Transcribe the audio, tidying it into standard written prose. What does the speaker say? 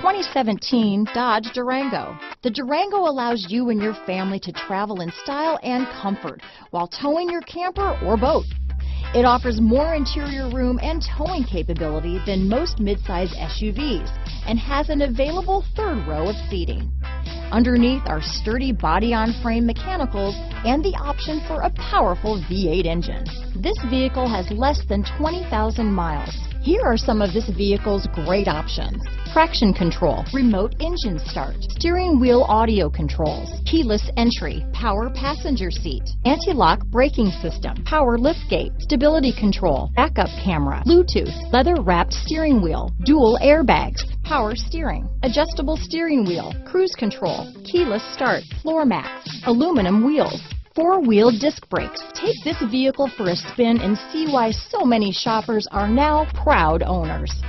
2017 Dodge Durango. The Durango allows you and your family to travel in style and comfort while towing your camper or boat. It offers more interior room and towing capability than most midsize SUVs and has an available third row of seating. Underneath are sturdy body-on-frame mechanicals and the option for a powerful V8 engine. This vehicle has less than 20,000 miles. Here are some of this vehicle's great options: traction control, remote engine start, steering wheel audio controls, keyless entry, power passenger seat, anti-lock braking system, power liftgate, stability control, backup camera, Bluetooth, leather-wrapped steering wheel, dual airbags, power steering, adjustable steering wheel, cruise control, keyless start, floor mats, aluminum wheels, four-wheel disc brakes. Take this vehicle for a spin and see why so many shoppers are now proud owners.